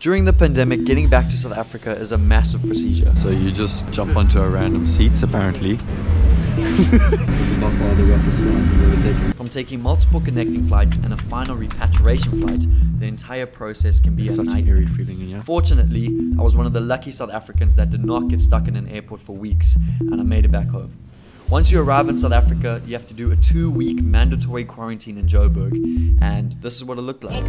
During the pandemic, getting back to South Africa is a massive procedure. So you just jump onto a random seat, apparently. This is by far the roughest flights I've ever taken. From taking multiple connecting flights and a final repatriation flight, the entire process can be a nightmare. An eerie feeling, yeah? Fortunately, I was one of the lucky South Africans that did not get stuck in an airport for weeks, and I made it back home. Once you arrive in South Africa, you have to do a 2-week mandatory quarantine in Joburg, and this is what it looked like.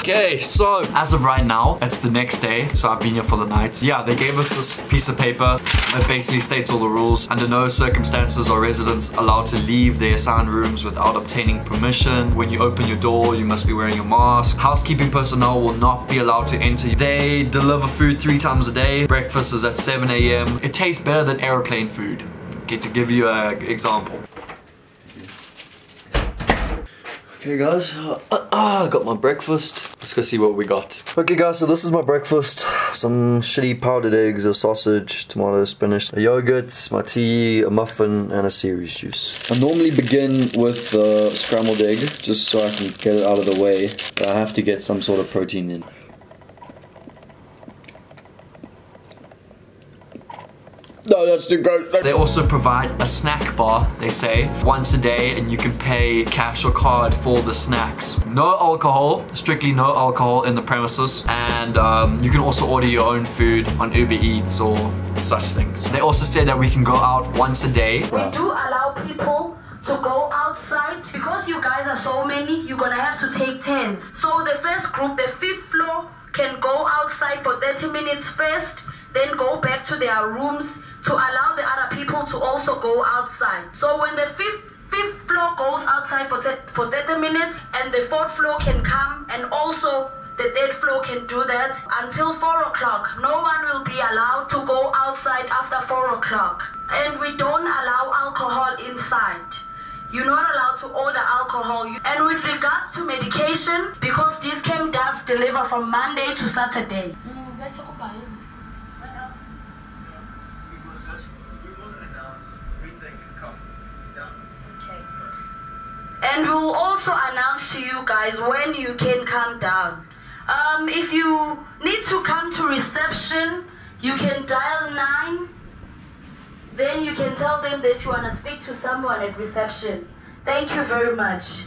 Okay, so as of right now, it's the next day, so I've been here for the night. Yeah, they gave us this piece of paper that basically states all the rules. Under no circumstances are residents allowed to leave their assigned rooms without obtaining permission. When you open your door, you must be wearing your mask. Housekeeping personnel will not be allowed to enter. They deliver food 3 times a day. Breakfast is at 7 a.m. It tastes better than airplane food. Okay, to give you an example. Okay guys, I got my breakfast. Let's go see what we got. Okay guys, so this is my breakfast. Some shitty powdered eggs, a sausage, tomato, spinach, a yogurt, my tea, a muffin, and a cereal juice. I normally begin with the scrambled egg, just so I can get it out of the way. But I have to get some sort of protein in. No, that's too gross. They also provide a snack bar, they say, once a day, and you can pay cash or card for the snacks. No alcohol, strictly no alcohol in the premises, and you can also order your own food on Uber Eats or such things. They also said that we can go out once a day. We do allow people to go outside. Because you guys are so many, you're gonna have to take turns. So the first group, the 5th floor, can go outside for 30 minutes first, then go back to their rooms to allow the other people to also go outside. So when the fifth floor goes outside for 30 minutes, and the 4th floor can come, and also the 3rd floor can do that until 4 o'clock. No one will be allowed to go outside after 4 o'clock. And we don't allow alcohol inside. You're not allowed to order alcohol. And with regards to medication, because this camp does deliver from Monday to Saturday. And we will also announce to you guys when you can come down. If you need to come to reception, you can dial 9. Then you can tell them that you want to speak to someone at reception. Thank you very much.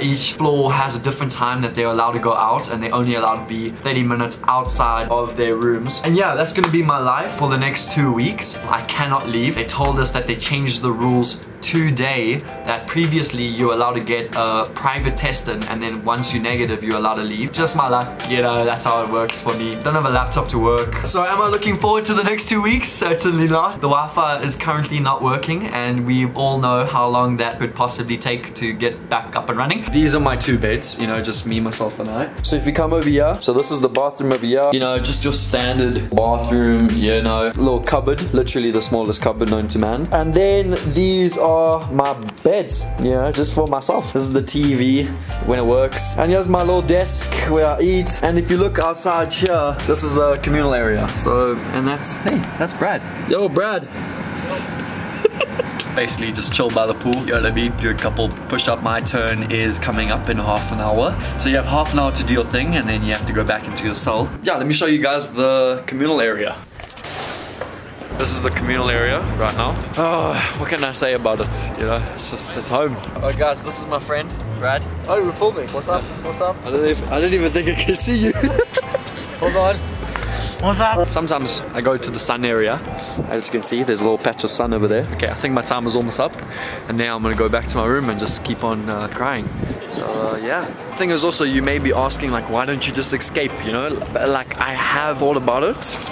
Each floor has a different time that they're allowed to go out, and they're only allowed to be 30 minutes outside of their rooms. And yeah, that's gonna be my life for the next 2 weeks. I cannot leave. They told us that they changed the rules today, that previously you were allowed to get a private test in, and then once you're negative, you're allowed to leave. Just my luck, you know, that's how it works for me. Don't have a laptop to work. So am I looking forward to the next 2 weeks? Certainly not. The Wi-Fi is currently not working, and we all know how long that could possibly take to get back up and running. These are my 2 beds, you know, just me, myself, and I. So if you come over here, so this is the bathroom over here, you know, just your standard bathroom, you know, little cupboard, literally the smallest cupboard known to man. And then these are my beds, you know, just for myself. This is the TV when it works. And here's my little desk where I eat. And if you look outside here, this is the communal area. So, and that's, hey, that's Brad. Yo, Brad. Basically just chill by the pool, you know what I mean? Do a couple push-up. My turn is coming up in half an hour. So you have half an hour to do your thing, and then you have to go back into your cell. Yeah, let me show you guys the communal area. This is the communal area right now. Oh, what can I say about it? You know, it's just, it's home. Oh guys, this is my friend, Brad. Oh, we're filming. What's up? What's up? I didn't even think I could see you. Hold on. What's up? Sometimes I go to the sun area. As you can see, there's a little patch of sun over there. Okay, I think my time is almost up, and now I'm gonna go back to my room and just keep on crying. So yeah. The thing is also, you may be asking, like, why don't you just escape, you know? Like, I have thought about it.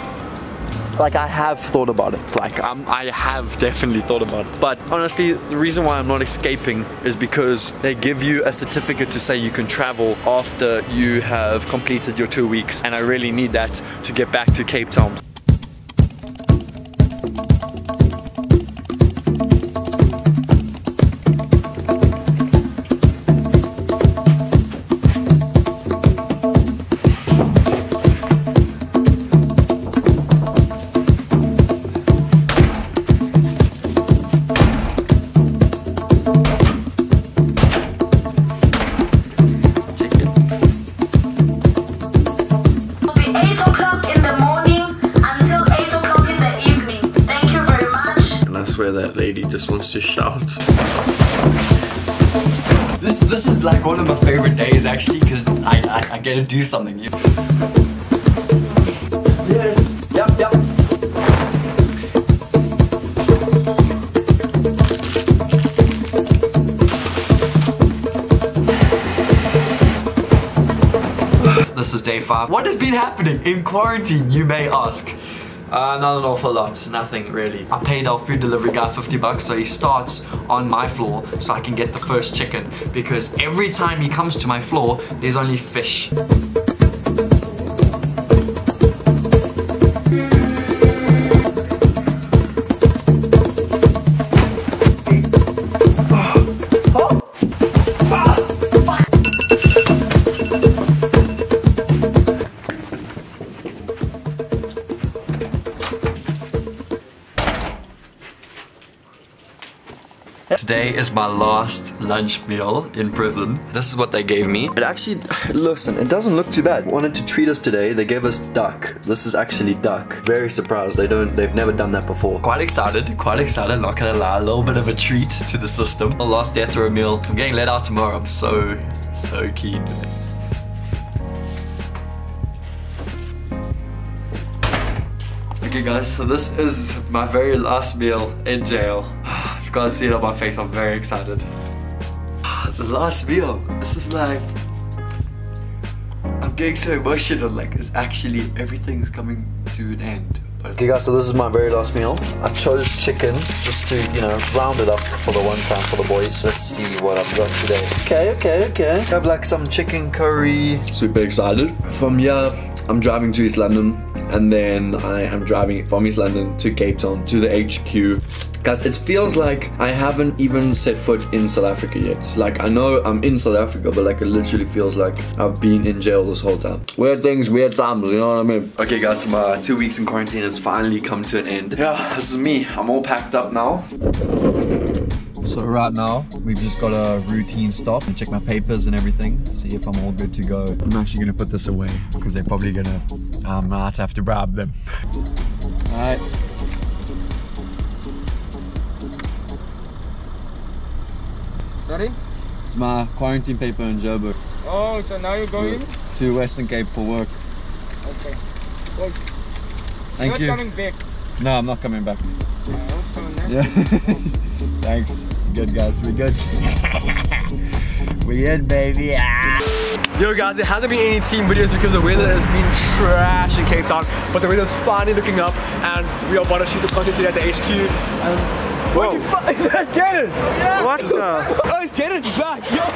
Like, I have thought about it. Like, I have definitely thought about it. But honestly, the reason why I'm not escaping is because they give you a certificate to say you can travel after you have completed your 2 weeks, and I really need that to get back to Cape Town. where that lady just wants to shout. This is like one of my favorite days actually, because I get to do something. Yes. Yep. Yep. This is day 5. What has been happening in quarantine, you may ask? Not an awful lot, nothing really. I paid our food delivery guy 50 bucks so he starts on my floor so I can get the first chicken, because every time he comes to my floor, there's only fish. Today is my last lunch meal in prison. This is what they gave me. It actually, listen, it doesn't look too bad. They wanted to treat us today. They gave us duck. This is actually duck. Very surprised. They've never done that before. Quite excited. Not gonna lie, a little bit of a treat to the system. The last day after a meal. I'm getting let out tomorrow. I'm so keen. Okay guys, so this is my very last meal in jail. You can't see it on my face, I'm very excited. The last meal, this is like... I'm getting so emotional, like it's actually, everything's coming to an end. Okay guys, so this is my very last meal. I chose chicken just to, you know, round it up for the one time for the boys. Let's see what I've got today. Okay. I have like some chicken curry. Super excited. From here, I'm driving to East London, and then I am driving from East London to Cape Town, to the HQ. Guys, it feels like I haven't even set foot in South Africa yet. Like, I know I'm in South Africa, but like, it literally feels like I've been in jail this whole time. Weird things, weird times, you know what I mean? Okay guys, so my 2 weeks in quarantine has finally come to an end. Yeah, this is me. I'm all packed up now. So right now, we've just got a routine stop and check my papers and everything, see if I'm all good to go. I'm actually gonna put this away, because they're probably gonna, I might have to bribe them. All right. Sorry? It's my quarantine paper in Joburg. Oh, so now you're going? To Western Cape for work. Okay. Well, thank you. You're not coming back? No, I'm not coming back. I hope so, man. Yeah. Thanks. Good, guys. We're good. We're good, baby. Ah. Yo guys, there hasn't been any team videos because the weather has been trash in Cape Town, but the weather's finally looking up and we are about to shoot some content today at the HQ. Whoa. What the fuck? Is that Jaden? Yeah. What the? Oh, it's Jaden's back. Yo.